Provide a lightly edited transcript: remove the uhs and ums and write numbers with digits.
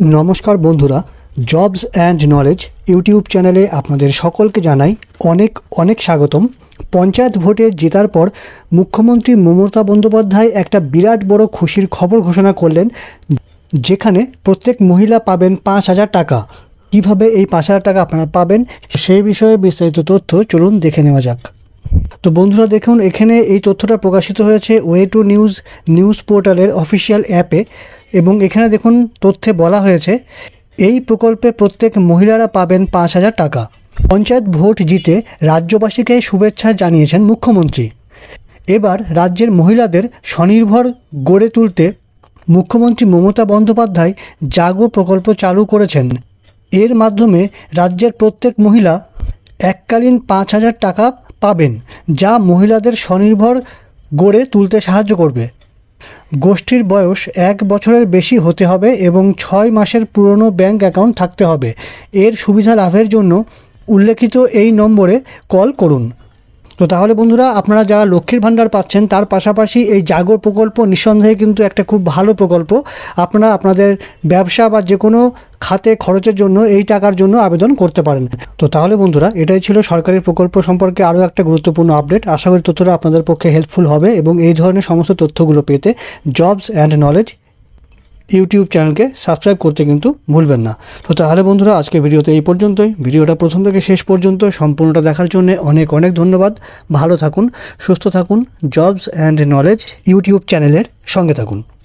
नमस्कार बंधुरा jobs and knowledge YouTube चैनले आपनादेर सकलके जानाई अनेक अनेक स्वागतम। पंचायत भोटे जेतार पर मुख्यमंत्री ममता बंद्योपाध्याय एकटा बिराट बड़ो खुशिर खबर घोषणा करलेन, जेखाने प्रत्येक महिला पाबेन 5000 टाका। किभाबे एई 5000 टाका आपनारा पाबेन सेई विषये विस्तारित तथ्य चलुन देखे नेওয়া যাক। तो बंधुरा देखुन एखाने एई तथ्यटा प्रकाशित हयेछे वे टू निউজ निউজ पोर्टालेर अफिशियल एपे एबं एखाने देखुन तथ्ये बला हयेछे এই প্রকল্পে প্রত্যেক মহিলারা পাবেন 5000 টাকা। পঞ্চায়েত ভোট জিতে রাজ্যবাসীকে শুভেচ্ছা জানিয়েছেন মুখ্যমন্ত্রী। এবার রাজ্যের মহিলাদের স্বনির্ভর গড়ে তুলতে মুখ্যমন্ত্রী মমতা বন্দ্যোপাধ্যায় জাগো প্রকল্প চালু করেছেন। এর মাধ্যমে রাজ্যের প্রত্যেক মহিলা এককালীন 5000 টাকা পাবেন, যা মহিলাদের স্বনির্ভর গড়ে তুলতে সাহায্য করবে। गोष्ठीर बयस 1 বছরের বেশি হতে হবে এবং 6 মাসের পুরনো ব্যাংক অ্যাকাউন্ট থাকতে হবে। এর সুবিধা লাভের জন্য উল্লেখিত এই নম্বরে কল করুন। তো তাহলে বন্ধুরা, আপনারা যারা লক্ষ্মীর ভাণ্ডার পাচ্ছেন তার পাশাপাশি এই জাগো প্রকল্প নিঃসন্দেহে কিন্তু একটা খুব ভালো প্রকল্প। আপনারা আপনাদের ব্যবসা বা যে কোনো খাতে খরচের জন্য এই টাকার জন্য আবেদন করতে পারেন। তো তাহলে বন্ধুরা, এটাই ছিল সরকারি প্রকল্প সম্পর্কে আরও একটা গুরুত্বপূর্ণ আপডেট। আশা করি তথ্যটা আপনাদের পক্ষে হেল্পফুল হবে এবং এই ধরনের সমস্ত তথ্যগুলো পেতে জবস অ্যান্ড নলেজ ইউটিউব চ্যানেলকে সাবস্ক্রাইব করতে কিন্তু ভুলবেন না। তো তাহলে বন্ধুরা, আজকে ভিডিওতে এই পর্যন্তই। ভিডিওটা প্রথম থেকে শেষ পর্যন্ত সম্পূর্ণটা দেখার জন্য অনেক অনেক ধন্যবাদ। ভালো থাকুন, সুস্থ থাকুন, জবস অ্যান্ড নলেজ ইউটিউব চ্যানেলের সঙ্গে থাকুন।